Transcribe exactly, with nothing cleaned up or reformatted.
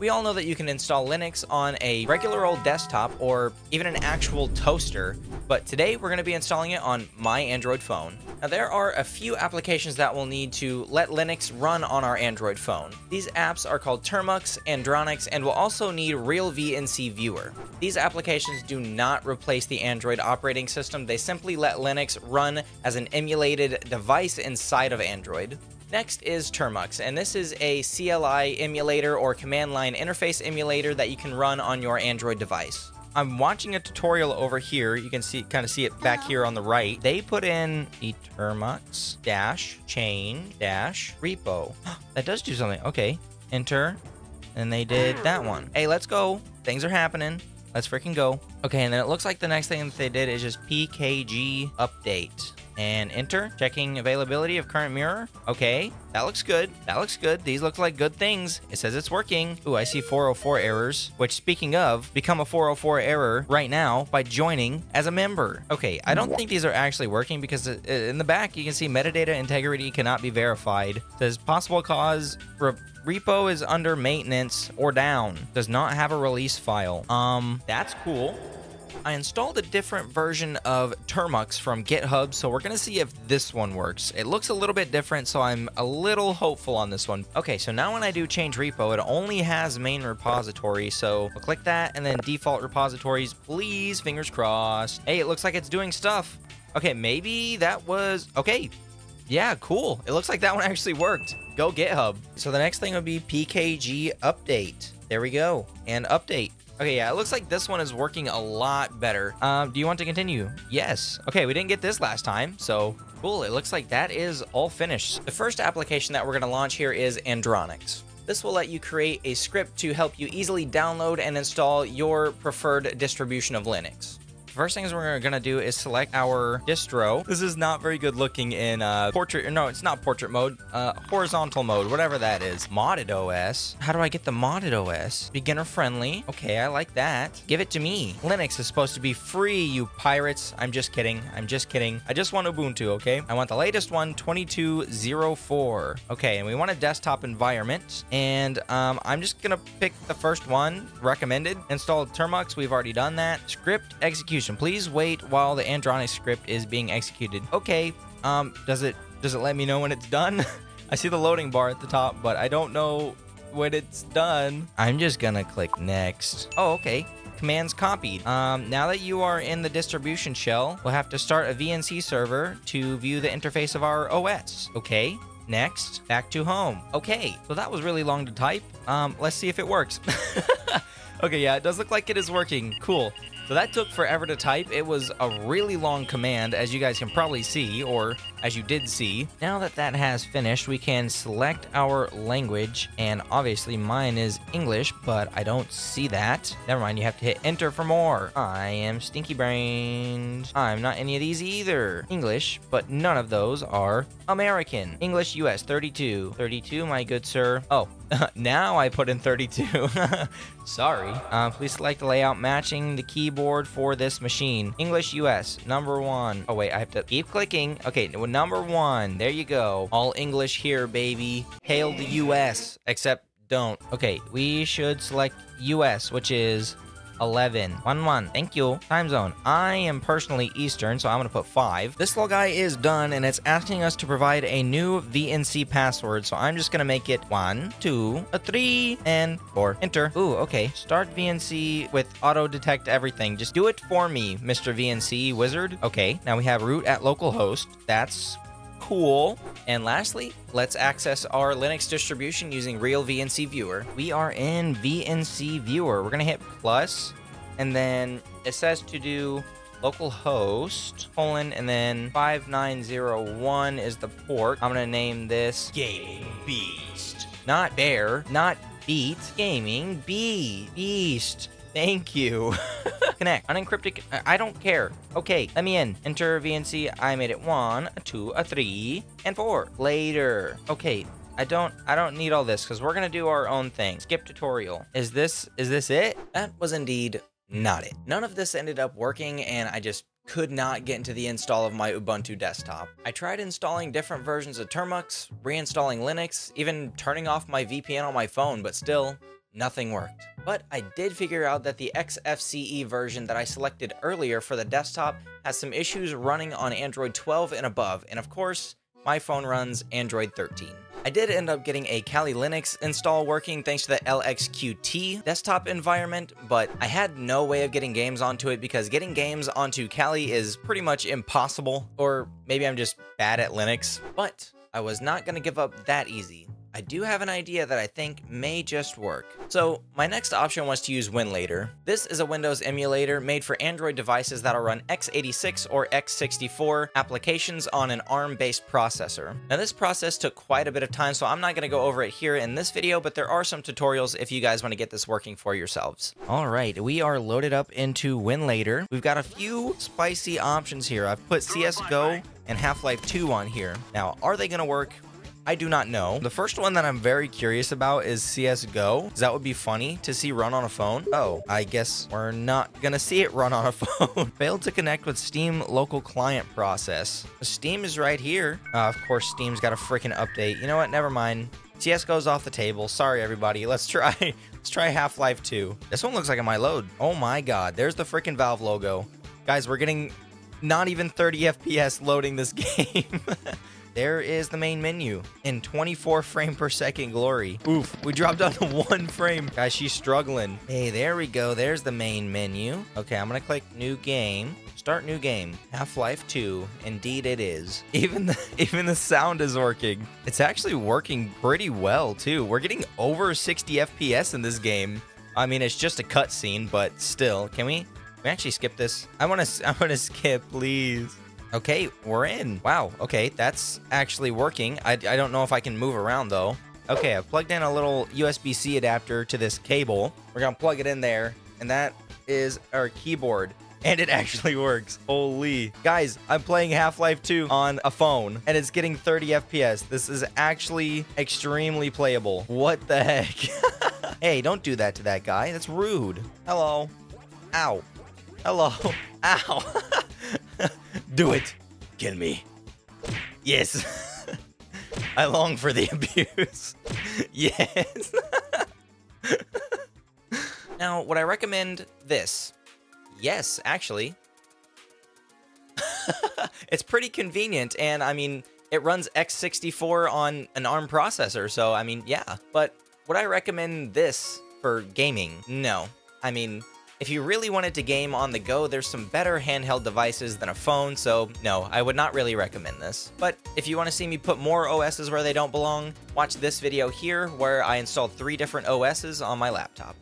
We all know that you can install Linux on a regular old desktop or even an actual toaster, but today we're going to be installing it on my Android phone. Now there are a few applications that we'll need to let Linux run on our Android phone. These apps are called Termux, Andronix, and we'll also need Real V N C Viewer. These applications do not replace the Android operating system, they simply let Linux run as an emulated device inside of Android. Next is Termux, and this is a C L I emulator or command line interface emulator that you can run on your Android device. I'm watching a tutorial over here. You can see, kind of see it back here on the right. They put in etermux dash chain dash repo. That does do something. Okay, enter, and they did that one. Hey, let's go. Things are happening. Let's freaking go. Okay, and then it looks like the next thing that they did is just P K G update. And enter, checking availability of current mirror. Okay, that looks good. That looks good. These look like good things. It says it's working. Ooh, I see four oh four errors, which speaking of, become a four oh four error right now by joining as a member. Okay, I don't think these are actually working because in the back, you can see metadata integrity cannot be verified. It says possible cause, re repo is under maintenance or down. Does not have a release file. Um, that's cool. I installed a different version of Termux from GitHub, so we're going to see if this one works. It looks a little bit different, so I'm a little hopeful on this one. Okay, so now when I do change repo, it only has main repository, so I'll click that, and then default repositories, please, fingers crossed. Hey, it looks like it's doing stuff. Okay, maybe that was... okay. Yeah, cool. It looks like that one actually worked. Go GitHub. So the next thing would be P K G update. There we go. And update. Okay, yeah, it looks like this one is working a lot better. Um, do you want to continue? Yes. Okay, we didn't get this last time, so cool. It looks like that is all finished. The first application that we're going to launch here is Andronix. This will let you create a script to help you easily download and install your preferred distribution of Linux. First things we're going to do is select our distro. This is not very good looking in uh, portrait. No, it's not portrait mode. Uh, horizontal mode, whatever that is. Modded O S. How do I get the modded O S? Beginner friendly. Okay, I like that. Give it to me. Linux is supposed to be free, you pirates. I'm just kidding. I'm just kidding. I just want Ubuntu, okay? I want the latest one, twenty-two oh four. Okay, and we want a desktop environment. And um, I'm just going to pick the first one, recommended. Installed Termux. We've already done that. Script execution. Please wait while the Andronix script is being executed. Okay, um, does it does it let me know when it's done? I see the loading bar at the top, but I don't know when it's done. I'm just gonna click next. Oh, okay. Commands copied. Um, now that you are in the distribution shell, we'll have to start a V N C server to view the interface of our O S. Okay. Next. Back to home. Okay. So that was really long to type. Um, let's see if it works. Okay, yeah, it does look like it is working. Cool. So that took forever to type. It was a really long command, as you guys can probably see, or as you did see. Now that that has finished, we can select our language, and obviously mine is English, but I don't see that. Never mind, you have to hit enter for more. I am stinky-brained. I'm not any of these either. English, but none of those are American. English, U S, thirty-two. thirty-two, my good sir. Oh, now I put in thirty-two. Sorry. Uh, please select the layout matching the keyboard board for this machine. English U S number one. Oh wait, I have to keep clicking. Okay, number one. There you go. All English here, baby. Hail the U S. Except don't. Okay, we should select U S, which is eleven. One one. Thank you. Time zone. I am personally Eastern, so I'm gonna put five. This little guy is done, and it's asking us to provide a new V N C password, so I'm just gonna make it one, two, a three, and four. Enter. Ooh, okay. Start V N C with auto detect everything. Just do it for me, Mister V N C wizard. Okay. Now we have root at localhost. That's cool. And lastly, let's access our Linux distribution using Real V N C Viewer. We are in V N C Viewer. We're going to hit plus, and then it says to do localhost, colon, and then five nine zero one is the port. I'm going to name this Gaming Beast. Not bear, not beat, Gaming Bee, Beast. Thank you. Connect. Unencrypted. I don't care. Okay, let me in. Enter V N C. I made it one, a two, a three, and four. Later. Okay, I don't. I don't need all this because we're gonna do our own thing. Skip tutorial. Is this? Is this it? That was indeed not it. None of this ended up working, and I just could not get into the install of my Ubuntu desktop. I tried installing different versions of Termux, reinstalling Linux, even turning off my V P N on my phone, but still. nothing worked. But I did figure out that the X F C E version that I selected earlier for the desktop has some issues running on Android twelve and above, and of course, my phone runs Android thirteen. I did end up getting a Kali Linux install working thanks to the L X Q T desktop environment, but I had no way of getting games onto it because getting games onto Kali is pretty much impossible, or maybe I'm just bad at Linux. But I was not going to give up that easy. I do have an idea that I think may just work. So my next option was to use Winlator. This is a Windows emulator made for Android devices that'll run x eighty-six or x sixty-four applications on an ARM-based processor. Now this process took quite a bit of time, so I'm not gonna go over it here in this video, but there are some tutorials if you guys wanna get this working for yourselves. All right, we are loaded up into Winlator. We've got a few spicy options here. I've put C S G O and Half-Life two on here. Now, are they gonna work? I do not know. The first one that I'm very curious about is C S G O, because that would be funny to see run on a phone. Oh, I guess we're not gonna see it run on a phone. Failed to connect with Steam local client process. Steam is right here. Uh, of course, Steam's got a freaking update. You know what? Never mind. C S G O's off the table. Sorry, everybody. Let's try Let's try Half-Life two. This one looks like it might load. Oh my God. There's the freaking Valve logo. Guys, we're getting not even thirty F P S loading this game. There is the main menu in twenty-four frame per second glory. Oof, we dropped down to one frame. Guys, she's struggling. Hey, there we go. There's the main menu. Okay, I'm gonna click new game. Start new game. Half-Life two. Indeed it is. Even the, even the sound is working. It's actually working pretty well too. We're getting over sixty F P S in this game. I mean, it's just a cutscene, but still. Can we, can we actually skip this? I wanna, I wanna skip, please. Okay, we're in. Wow, okay, that's actually working. I, I don't know if I can move around though. Okay, I've plugged in a little U S B C adapter to this cable. We're gonna plug it in there, and that is our keyboard. And it actually works. Holy. Guys, I'm playing Half-Life two on a phone, and it's getting thirty F P S. This is actually extremely playable. What the heck? Hey, don't do that to that guy. That's rude. Hello. Ow. Hello. Ow. Do it. Kill me. Yes. I long for the abuse. Yes. Now, would I recommend this? Yes, actually. It's pretty convenient, and I mean, it runs x sixty-four on an ARM processor, so I mean, yeah. But would I recommend this for gaming? No. I mean, if you really wanted to game on the go, there's some better handheld devices than a phone, so no, I would not really recommend this. But if you want to see me put more O Ss where they don't belong, watch this video here where I installed three different O Ss on my laptop.